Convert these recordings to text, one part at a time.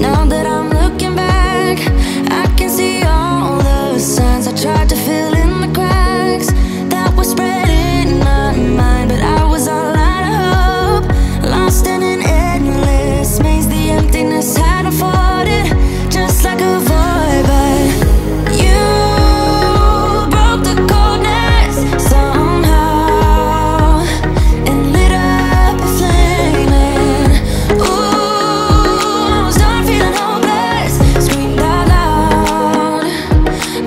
Now that I'm looking back, I can see all the signs I tried to fill in the cracks that were spread in my mind, but I was all out of hope, lost in an endless maze. The emptiness had unfolded just like a void, but you broke the coldness somehow and lit up a flame. And ooh, I was done feeling hopeless, screamed out loud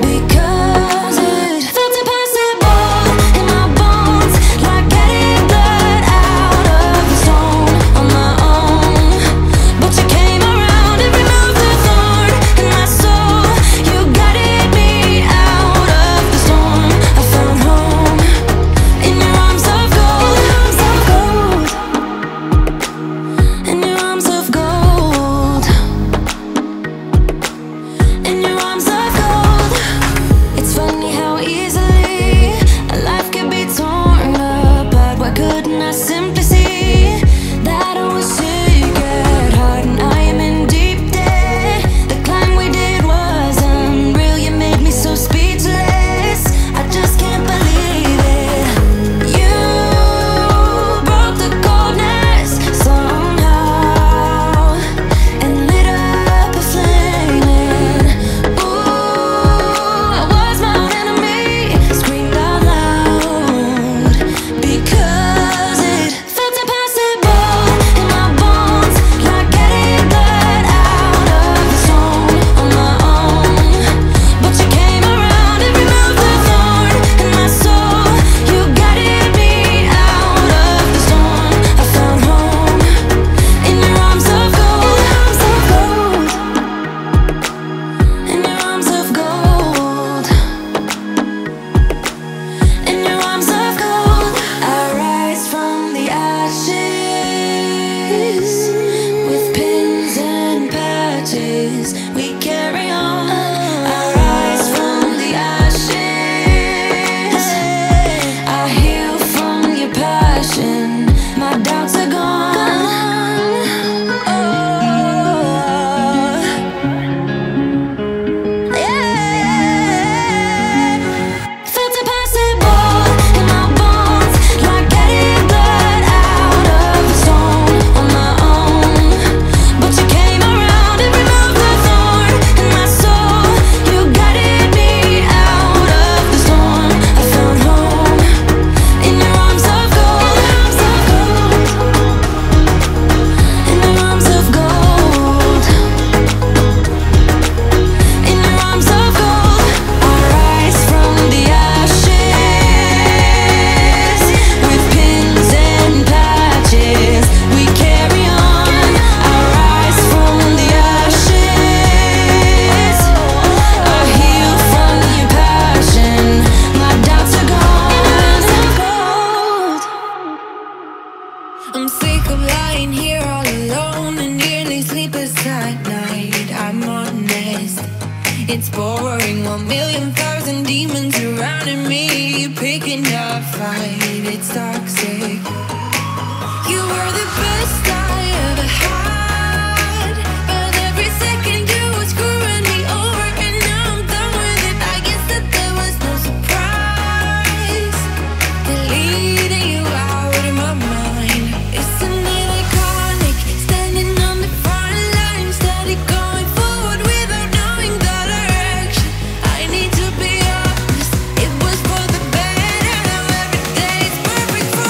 because it felt impossible in my bones, like getting blood out of the stone on my own. But you came around and removed the thorn in my soul. You guided me out of the storm. I found home in your arms of gold, in your arms of gold, in your arms of gold. It's funny how easily a life can be torn apart. Why couldn't I simply see that I was sick at heart and I am in deep debt? The climb we did was unreal. You made me so speechless. I just can't believe it. You broke the coldness somehow and lit up a flame. And ooh, I was my own enemy, screamed out loud because it felt impossible in my bones, like getting blood out of the stone on my own. But you came around and removed the thorn in my soul. You guided me out of the storm. I found home in your arms of gold, in your arms of gold, in your arms of gold. I rise from the ashes with pins and patches. We carry on. I rise from the ashes. I heal from your passion. My doubts are gone. Oh. Yeah. Felt impossible in my bones, like getting blood out of the stone on my own. But you came around and removed the thorn in my soul. You guided me out of the storm. I found home in your arms of gold, in your arms of gold, in your arms of gold. I rise from the ashes with pins and patches. We carry on. I rise from the ashes. I heal from your passion. My doubts are gone. I'm sick of lying here all alone and nearly sleepless at night. I'm honest, it's boring. 1,000,000 demons surrounding me, picking up fight. It's toxic. You were the best I ever had, but every second you were screwing me over, and now I'm done with it. I guess that there was no surprise. Deleting you out of my mind. Isn't it iconic? Standing on the front line, steady going forward without knowing the direction. I need to be honest, it was for the better. Now every day is perfect for a life.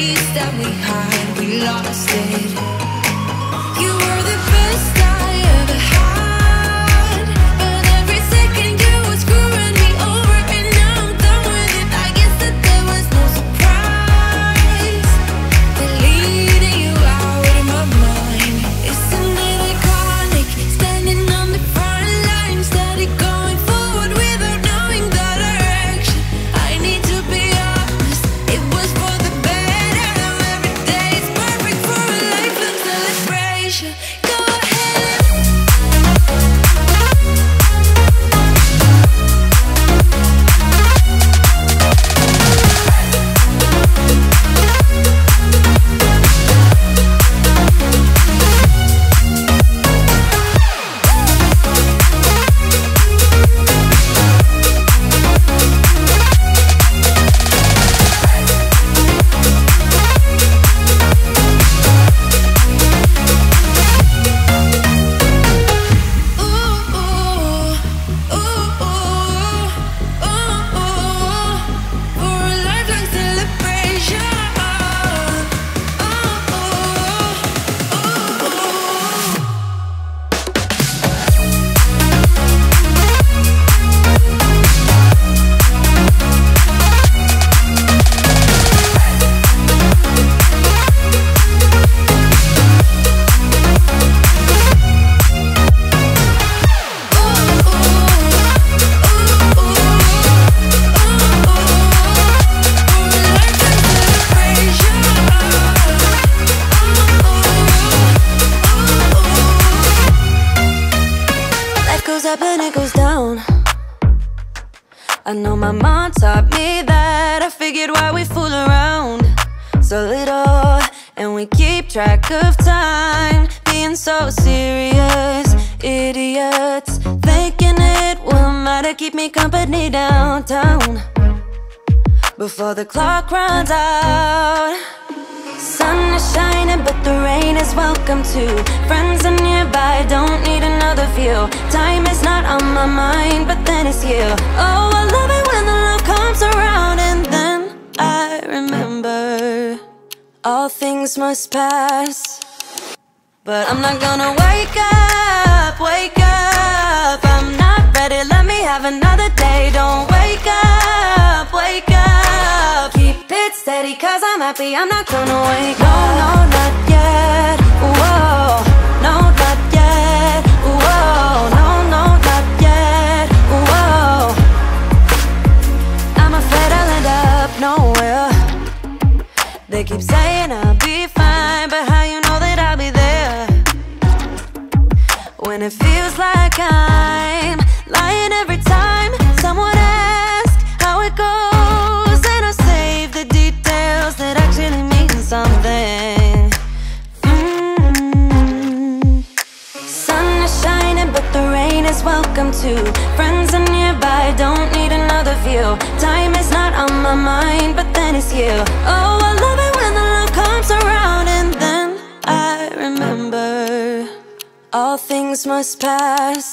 face that we hide, we lost it. You were the best I ever had, but every second you were screwing me over, and now I'm done with it. I guess that there was no surprise that leading you out of my mind. Isn't it iconic, standing on the front line, steady going forward without knowing the direction. I need to be honest, it was for the better. Now every day is perfect for a lifelong celebration. Go ahead. Up and it goes down. I know my mom taught me that. I figured why we fool around so little, and we keep track of time, being so serious. Idiots thinking it will matter, keep me company downtown before the clock runs out. Sun is shining, but the rain is welcome too. Friends are nearby, don't need another view. Time is not on my mind, but then it's you. Oh, I love it when the love comes around. And then I remember all things must pass. But I'm not gonna wake up, wake up. I'm not ready, let me have another day. Don't wake up, wake up. Steady, 'cause I'm happy, I'm not gonna wake up. No, not yet, whoa. No, not yet, whoa. No, not yet, whoa. I'm afraid I'll end up nowhere. They keep saying I'll be fine, but how you know that I'll be there when it feels like I'm lying every time someone asks how it goes? That actually means something. Sun is shining, but the rain is welcome too. Friends are nearby, don't need another view. Time is not on my mind, but then it's you. Oh, I love it when the love comes around. And then I remember all things must pass.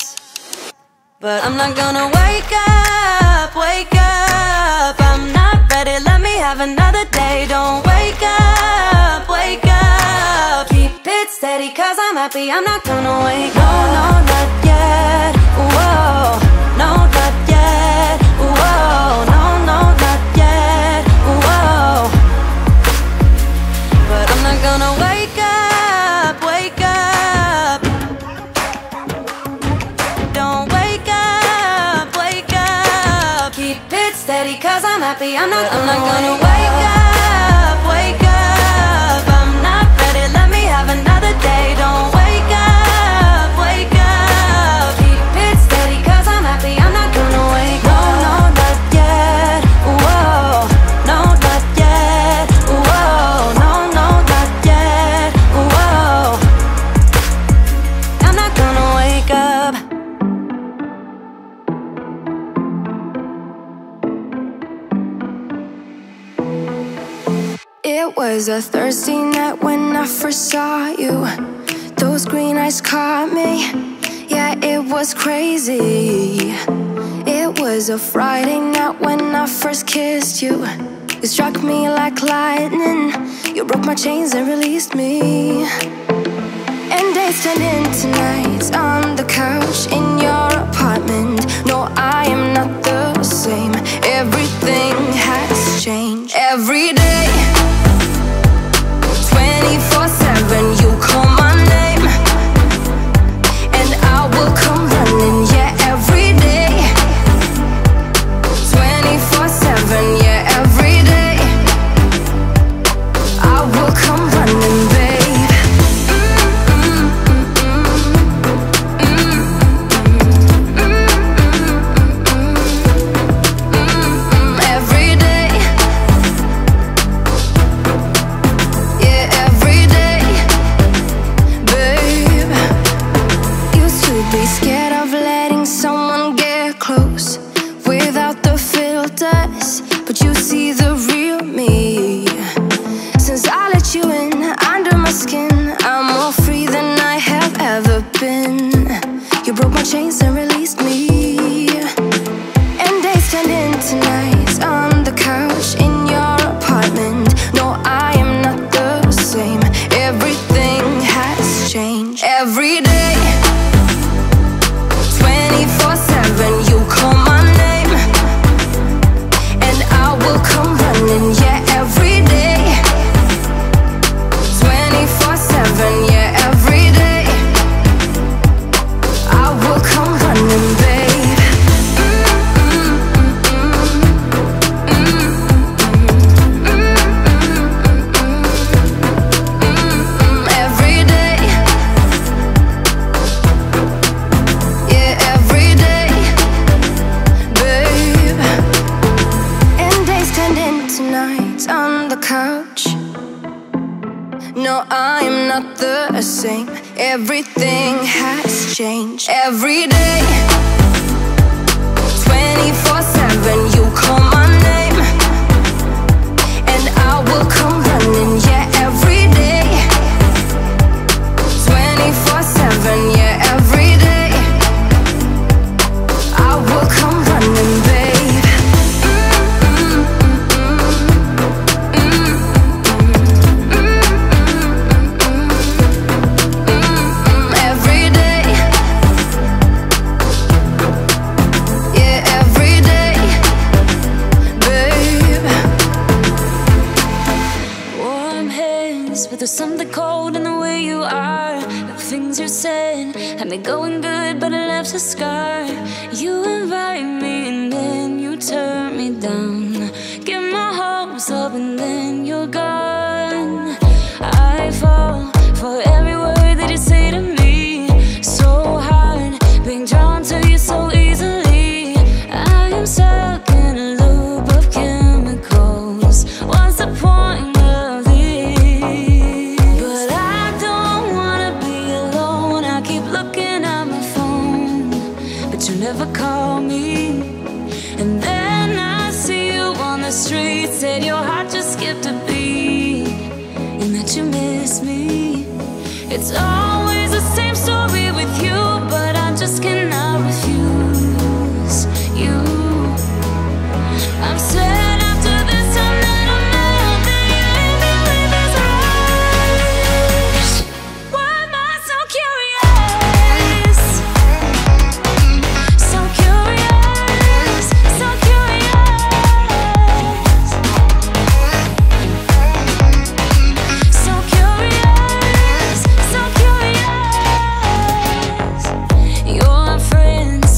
But I'm not gonna wake up, wake up. I'm not ready, let me have another day. Don't wake up, wake up. Keep it steady, 'cause I'm happy, I'm not gonna wake up. No, not yet, whoa. No, not yet, whoa. No, not yet, whoa. But I'm not gonna wake up, wake up. Don't wake up, wake up. Keep it steady, 'cause I'm happy, I'm not gonna wake up, wake up. I'm not ready, let me have another day. Don't wake up, wake up. Keep it steady, 'cause I'm happy, I'm not gonna wake up. No, not yet, whoa. No, not yet, whoa. No, not yet, whoa. I'm not gonna wake up. It was a Thursday night when I first saw you. Those green eyes caught me, yeah, it was crazy. It was a Friday night when I first kissed you. You struck me like lightning. You broke my chains and released me. And days turned into nights on the couch in your apartment. No, I am not the same. Everything has changed. Every day, 24/7, you call my name, and I will come running. Yeah, every day, 24/7. Yeah, every day, I will come running, babe. Every day, yeah, every day, babe. Used to be scared of letting someone get close without the filters, but you see the real me. Since I let you in, under my skin, I'm more free than I have ever been. You broke my chains and released me. And days turned into nights on the couch in your apartment. No, I am not the same. Everything has changed. Every day, 24/7, you call my name, and I will come running. Yeah, every day, 24/7. Yeah, every day, I will come running, babe. Every day, yeah, every day, babe. And days turned into nights on the couch. No, I am not the same. Everything has changed. Every day, 24/7, you call my name, and I will come running. Yeah, every day, 24/7. Yeah, every day, I will come running, babe. Every day, yeah, every day, babe. Warm hands, but there's something cold in the way you are. The things you said had me going good, but it left a scar. You invite me and then you turn me down. Get my hopes up and then you're gone. I fall for every word that you say to me. So hard being drawn to you so easily. I am stuck in a loop of chemicals. What's the point of this? But I don't wanna be alone. I keep looking at my phone, but you never call me. And then I see you on the street. Said your heart just skipped a beat, and that you miss me. It's always the same story with you, but I just cannot refuse you. I'm sad after this time that I know that you leave me with this rush. Why am I so curious? So curious, so curious, so curious, so curious. Your friends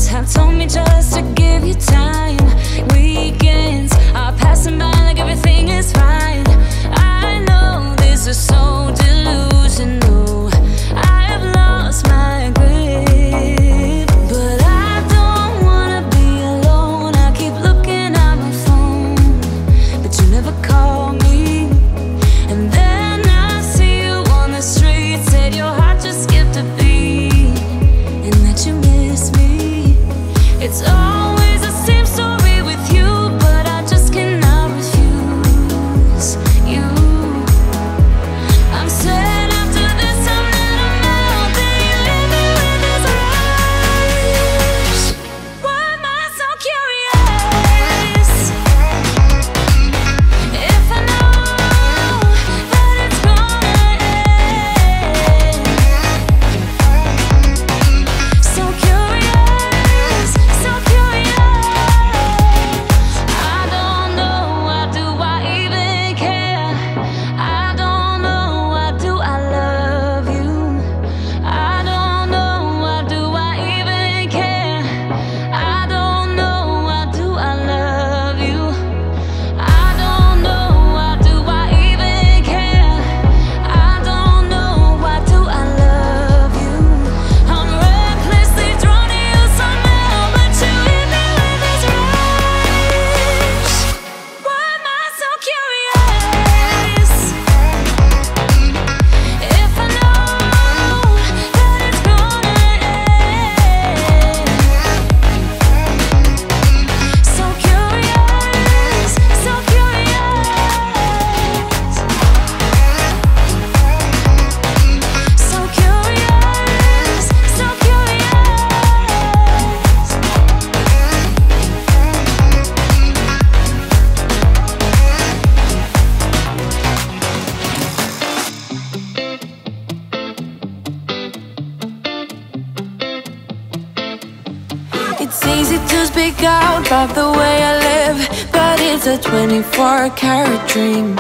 to speak out about the way I live, but it's a 24-karat dream.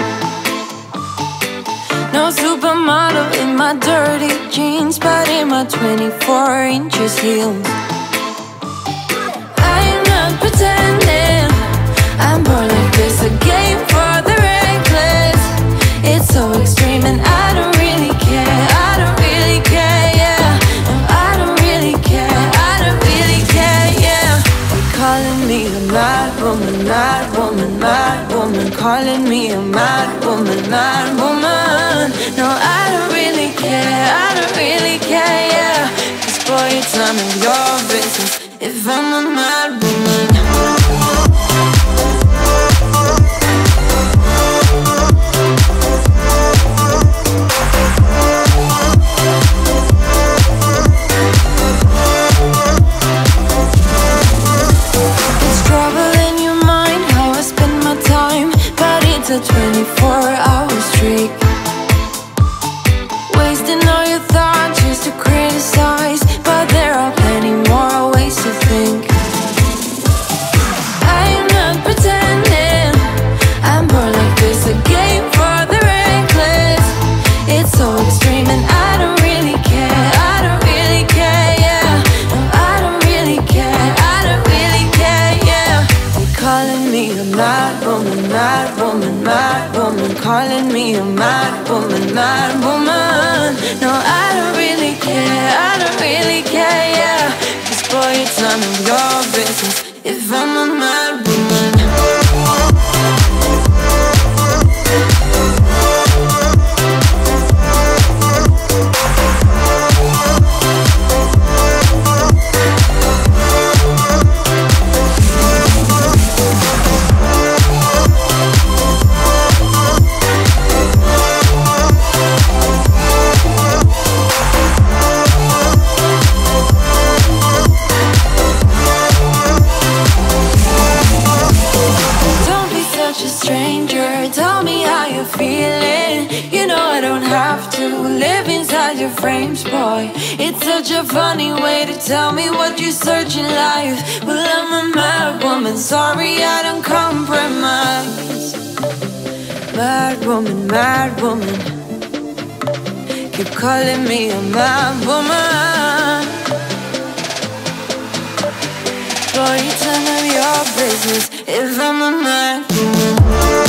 No supermodel in my dirty jeans, but in my 24-inch heels. I'm not pretending, I'm born like this, a game for the reckless. It's so extreme and I don't really care, I don't really care, yeah. No, I don't really care, I don't really care, yeah. They're calling me a mad woman, mad woman, mad woman. Calling me a mad woman, mad woman. No, I don't really care, I don't really care, yeah. 'Cause boy, it's none of your business if I'm a mad woman. It's a 24-hour streak, wasting all your thoughts just to criticize, but there are plenty more ways to think. I'm not pretending, I'm born like this, a game for the reckless. It's so extreme and I don't really care, I don't really care, yeah. No, I don't really care, I don't really care, yeah. They're calling me a mad woman, mad woman, mad woman, calling me a mad woman, mad woman. No, I don't really care, I don't really care, yeah. 'Cause boy, it's none of your business if I'm a mad woman. Frames, boy, it's such a funny way to tell me what you search in life. Well, I'm a mad woman, sorry I don't compromise. Mad woman, mad woman, keep calling me a mad woman. Boy, it's none of your business if I'm a mad woman.